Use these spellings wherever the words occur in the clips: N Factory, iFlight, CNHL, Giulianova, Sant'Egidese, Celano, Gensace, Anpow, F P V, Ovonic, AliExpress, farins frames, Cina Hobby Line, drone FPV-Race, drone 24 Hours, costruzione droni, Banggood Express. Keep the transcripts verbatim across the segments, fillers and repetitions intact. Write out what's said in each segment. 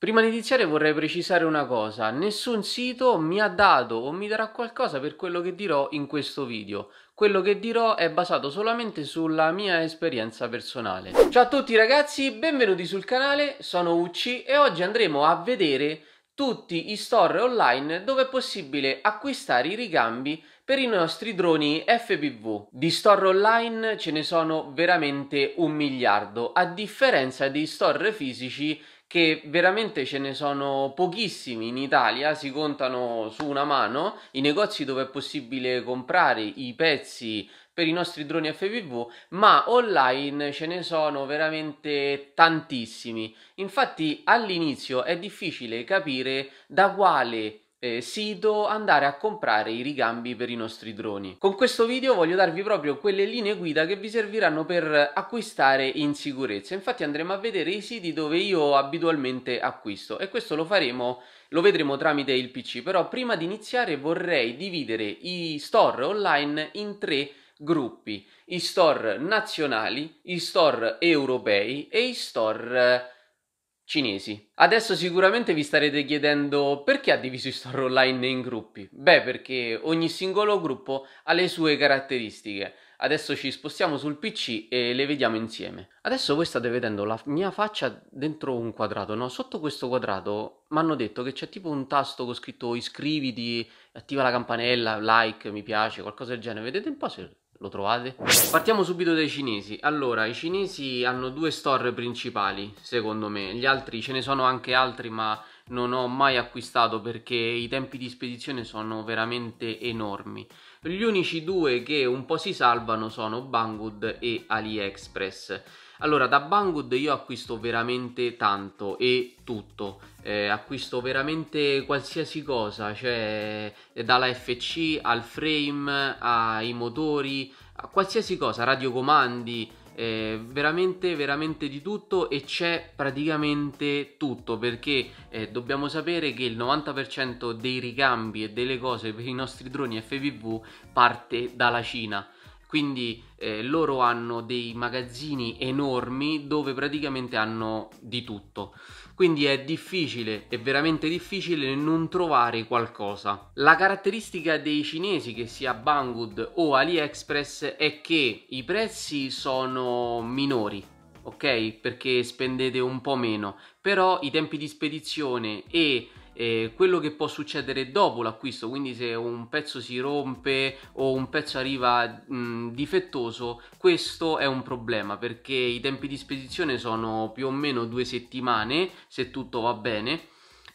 Prima di iniziare vorrei precisare una cosa, nessun sito mi ha dato o mi darà qualcosa per quello che dirò in questo video. Quello che dirò è basato solamente sulla mia esperienza personale. Ciao a tutti ragazzi, benvenuti sul canale, sono Ucci e oggi andremo a vedere tutti i store online dove è possibile acquistare i ricambi per i nostri droni F P V. Di store online ce ne sono veramente un miliardo, a differenza di store fisici che veramente ce ne sono pochissimi in Italia, si contano su una mano i negozi dove è possibile comprare i pezzi per i nostri droni F P V, ma online ce ne sono veramente tantissimi. Infatti all'inizio è difficile capire da quale Eh, sito andare a comprare i ricambi per i nostri droni. Con questo video voglio darvi proprio quelle linee guida che vi serviranno per acquistare in sicurezza. Infatti andremo a vedere i siti dove io abitualmente acquisto e questo lo faremo, lo vedremo tramite il P C. Però prima di iniziare vorrei dividere i store online in tre gruppi: i store nazionali, i store europei e i store cinesi. Adesso sicuramente vi starete chiedendo perché ha diviso i store online in gruppi. Beh, perché ogni singolo gruppo ha le sue caratteristiche. Adesso ci spostiamo sul P C e le vediamo insieme. Adesso voi state vedendo la mia faccia dentro un quadrato, no? Sotto questo quadrato mi hanno detto che c'è tipo un tasto con scritto iscriviti, attiva la campanella, like, mi piace, qualcosa del genere. Vedete un po' se lo trovate? Partiamo subito dai cinesi. Allora, i cinesi hanno due store principali, secondo me. Gli altri, ce ne sono anche altri, ma non ho mai acquistato perché i tempi di spedizione sono veramente enormi. Gli unici due che un po' si salvano sono Banggood e AliExpress. Allora, da Banggood io acquisto veramente tanto e tutto, eh, acquisto veramente qualsiasi cosa, cioè dalla F C al frame, ai motori, a qualsiasi cosa, radiocomandi, eh, veramente veramente di tutto, e c'è praticamente tutto, perché eh, dobbiamo sapere che il novanta per cento dei ricambi e delle cose per i nostri droni F P V parte dalla Cina. Quindi eh, loro hanno dei magazzini enormi dove praticamente hanno di tutto. Quindi è difficile, è veramente difficile non trovare qualcosa. La caratteristica dei cinesi, che sia Banggood o AliExpress, è che i prezzi sono minori, ok? Perché spendete un po' meno, però i tempi di spedizione e Eh, quello che può succedere dopo l'acquisto, quindi se un pezzo si rompe o un pezzo arriva mh, difettoso, questo è un problema, perché i tempi di spedizione sono più o meno due settimane se tutto va bene,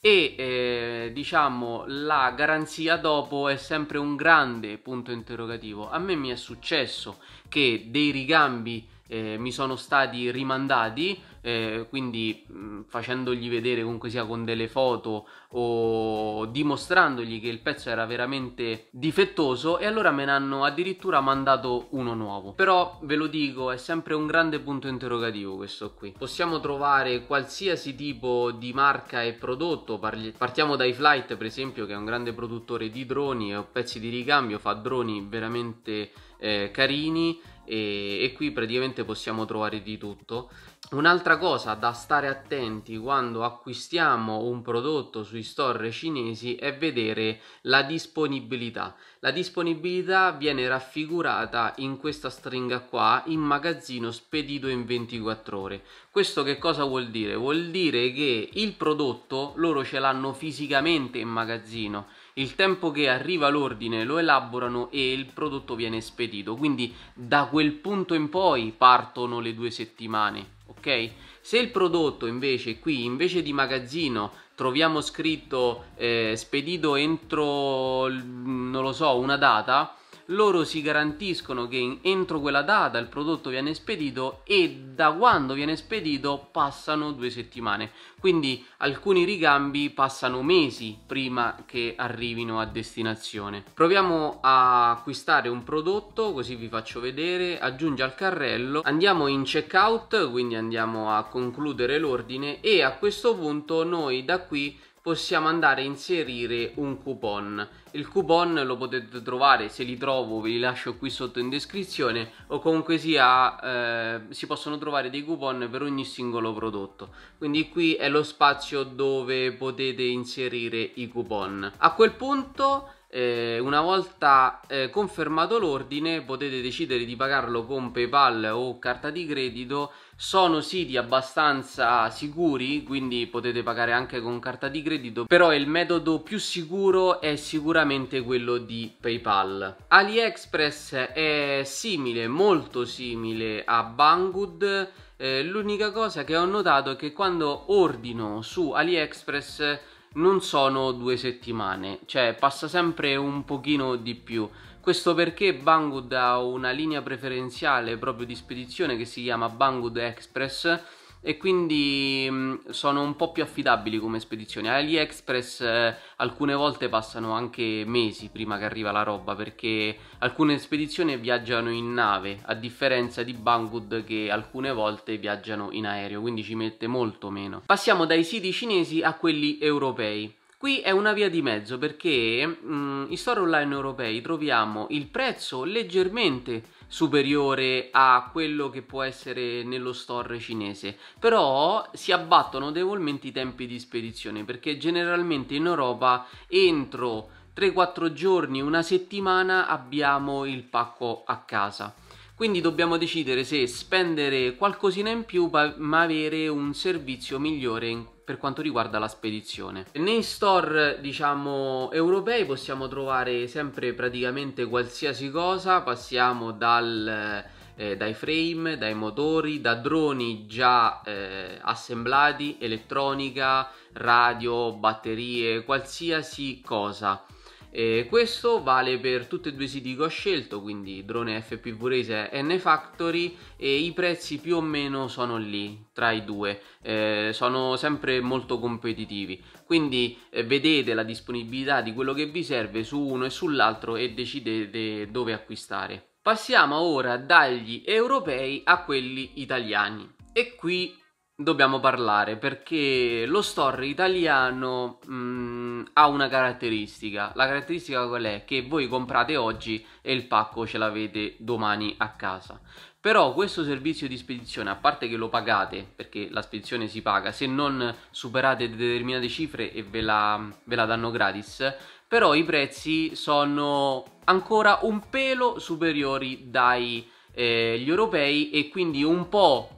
e eh, diciamo la garanzia dopo è sempre un grande punto interrogativo. A me mi è successo che dei ricambi Eh, mi sono stati rimandati, eh, quindi mh, facendogli vedere comunque sia con delle foto o dimostrandogli che il pezzo era veramente difettoso, e allora me ne hanno addirittura mandato uno nuovo. Però ve lo dico, è sempre un grande punto interrogativo questo qui. Possiamo trovare qualsiasi tipo di marca e prodotto. Parli partiamo da iFlight, per esempio, che è un grande produttore di droni e pezzi di ricambio, fa droni veramente eh, carini. E, e qui praticamente possiamo trovare di tutto. Un'altra cosa da stare attenti quando acquistiamo un prodotto sui store cinesi è vedere la disponibilità. La disponibilità viene raffigurata in questa stringa qua, in magazzino spedito in ventiquattro ore. Questo che cosa vuol dire? Vuol dire che il prodotto loro ce l'hanno fisicamente in magazzino. Il tempo che arriva l'ordine lo elaborano e il prodotto viene spedito, quindi da quel punto in poi partono le due settimane, ok? Se il prodotto invece qui, invece di magazzino, troviamo scritto eh, spedito entro, non lo so, una data, loro si garantiscono che entro quella data il prodotto viene spedito, e da quando viene spedito passano due settimane. Quindi alcuni ricambi passano mesi prima che arrivino a destinazione. Proviamo a acquistare un prodotto, così vi faccio vedere. Aggiungi al carrello, andiamo in checkout, quindi andiamo a concludere l'ordine, e a questo punto noi da qui possiamo andare a inserire un coupon. Il coupon lo potete trovare, se li trovo ve li lascio qui sotto in descrizione, o comunque sia eh, si possono trovare dei coupon per ogni singolo prodotto, quindi qui è lo spazio dove potete inserire i coupon. A quel punto Eh, una volta eh, confermato l'ordine, potete decidere di pagarlo con PayPal o carta di credito. Sono siti abbastanza sicuri, quindi potete pagare anche con carta di credito, però il metodo più sicuro è sicuramente quello di PayPal. AliExpress è simile, molto simile a Banggood. Eh, l'unica cosa che ho notato è che quando ordino su AliExpress non sono due settimane, cioè passa sempre un pochino di più. Questo perché Banggood ha una linea preferenziale proprio di spedizione che si chiama Banggood Express, e quindi mh, sono un po' più affidabili come spedizioni. AliExpress eh, alcune volte passano anche mesi prima che arriva la roba, perché alcune spedizioni viaggiano in nave, a differenza di Banggood che alcune volte viaggiano in aereo, quindi ci mette molto meno. Passiamo dai siti cinesi a quelli europei. Qui è una via di mezzo, perché mh, in store online europei troviamo il prezzo leggermente superiore a quello che può essere nello store cinese, però si abbattono notevolmente i tempi di spedizione, perché generalmente in Europa entro tre quattro giorni, una settimana abbiamo il pacco a casa. Quindi dobbiamo decidere se spendere qualcosina in più ma avere un servizio migliore per quanto riguarda la spedizione. Nei store, diciamo, europei possiamo trovare sempre praticamente qualsiasi cosa. Passiamo dal, eh, dai frame, dai motori, da droni già eh, assemblati, elettronica, radio, batterie, qualsiasi cosa. E questo vale per tutti e due i siti che ho scelto, quindi drone F P V-Race e N Factory, e i prezzi più o meno sono lì tra i due, eh, sono sempre molto competitivi. Quindi eh, vedete la disponibilità di quello che vi serve su uno e sull'altro e decidete dove acquistare. Passiamo ora dagli europei a quelli italiani, e qui dobbiamo parlare, perché lo store italiano mh, ha una caratteristica. La caratteristica qual è? Che voi comprate oggi e il pacco ce l'avete domani a casa. Però questo servizio di spedizione, a parte che lo pagate, perché la spedizione si paga, se non superate determinate cifre e ve la, ve la danno gratis, però i prezzi sono ancora un pelo superiori dagli eh, europei, e quindi un po'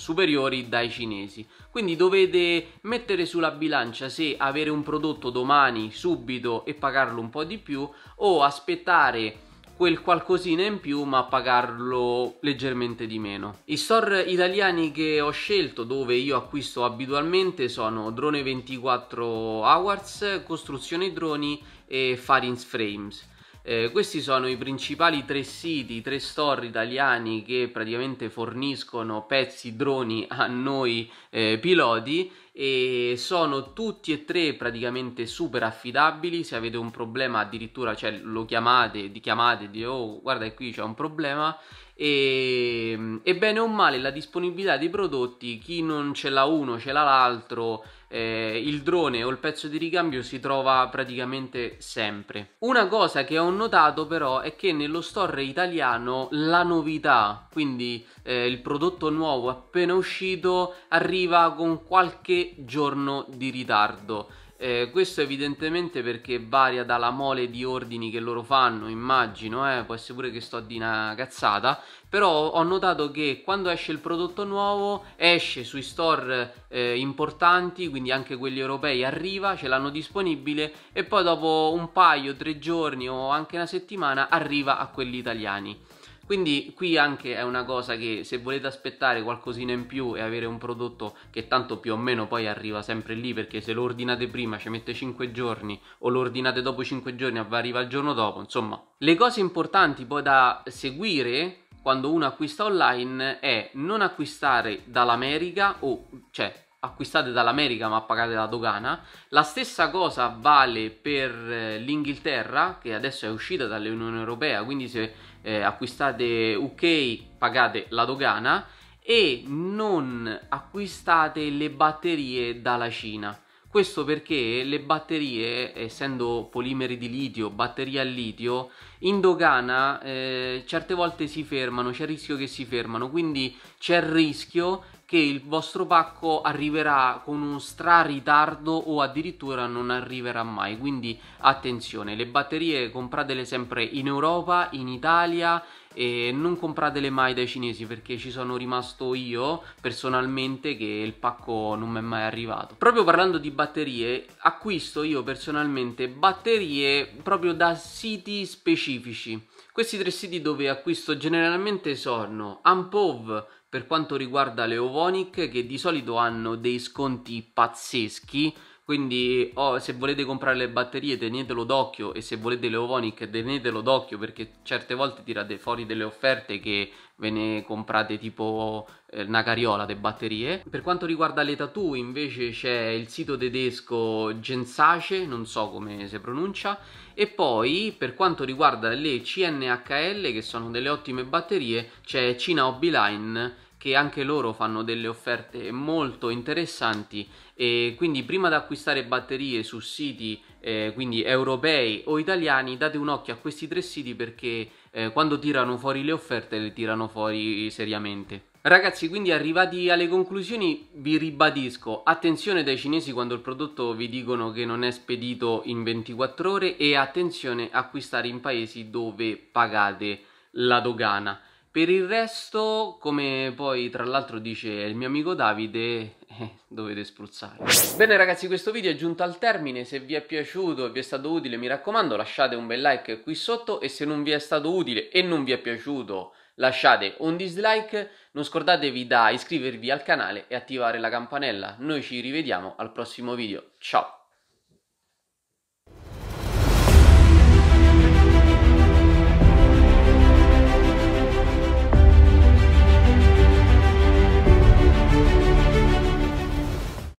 superiori dai cinesi. Quindi dovete mettere sulla bilancia se avere un prodotto domani subito e pagarlo un po' di più, o aspettare quel qualcosina in più ma pagarlo leggermente di meno. I store italiani che ho scelto, dove io acquisto abitualmente, sono drone ventiquattro hours, costruzione droni e farins frames. Eh, questi sono i principali tre siti, tre store italiani che praticamente forniscono pezzi droni a noi eh, piloti, e sono tutti e tre praticamente super affidabili. Se avete un problema addirittura, cioè, lo chiamate, di chiamate e dite: oh, guarda qui c'è un problema, e, e bene o male la disponibilità dei prodotti, chi non ce l'ha uno ce l'ha l'altro, eh, il drone o il pezzo di ricambio si trova praticamente sempre. Una cosa che ho notato però è che nello store italiano la novità, quindi eh, il prodotto nuovo appena uscito, arriva con qualche giorno di ritardo. Eh, questo evidentemente perché varia dalla mole di ordini che loro fanno, immagino, eh, può essere pure che sto di una cazzata, però ho notato che quando esce il prodotto nuovo esce sui store eh, importanti, quindi anche quelli europei, arriva, ce l'hanno disponibile, e poi dopo un paio, tre giorni o anche una settimana arriva a quelli italiani. Quindi qui anche è una cosa che, se volete aspettare qualcosina in più e avere un prodotto che tanto più o meno poi arriva sempre lì, perché se lo ordinate prima ci mette cinque giorni, o lo ordinate dopo cinque giorni arriva il giorno dopo, insomma. Le cose importanti poi da seguire quando uno acquista online è non acquistare dall'America, o cioè acquistate dall'America ma pagate la dogana. La stessa cosa vale per l'Inghilterra, che adesso è uscita dall'Unione Europea, quindi se eh, acquistate U K pagate la dogana, e non acquistate le batterie dalla Cina. Questo perché le batterie, essendo polimeri di litio, batterie al litio, in dogana eh, certe volte si fermano, c'è il rischio che si fermano, quindi c'è il rischio che il vostro pacco arriverà con un stra ritardo o addirittura non arriverà mai. Quindi attenzione, le batterie compratele sempre in Europa, in Italia, e non compratele mai dai cinesi, perché ci sono rimasto io personalmente che il pacco non mi è mai arrivato. Proprio parlando di batterie, acquisto io personalmente batterie proprio da siti specifici. Questi tre siti dove acquisto generalmente sono Anpow per quanto riguarda le Ovonic, che di solito hanno dei sconti pazzeschi, quindi oh, se volete comprare le batterie tenetelo d'occhio, e se volete le Ovonic tenetelo d'occhio, perché certe volte tirate fuori delle offerte che ve ne comprate tipo eh, una cariola di batterie. Per quanto riguarda le tattoo invece c'è il sito tedesco Gensace, non so come si pronuncia, e poi per quanto riguarda le C N H L, che sono delle ottime batterie, c'è Cina Hobby Line, che anche loro fanno delle offerte molto interessanti, e quindi prima di acquistare batterie su siti eh, quindi europei o italiani, date un occhio a questi tre siti, perché eh, quando tirano fuori le offerte le tirano fuori seriamente. Ragazzi, quindi arrivati alle conclusioni, vi ribadisco, attenzione dai cinesi quando il prodotto vi dicono che non è spedito in ventiquattro ore, e attenzione a acquistare in paesi dove pagate la dogana. Per il resto, come poi tra l'altro dice il mio amico Davide, eh, dovete spruzzare. Bene ragazzi, questo video è giunto al termine. Se vi è piaciuto e vi è stato utile, mi raccomando, lasciate un bel like qui sotto, e se non vi è stato utile e non vi è piaciuto, lasciate un dislike. Non scordatevi di iscrivervi al canale e attivare la campanella. Noi ci rivediamo al prossimo video. Ciao!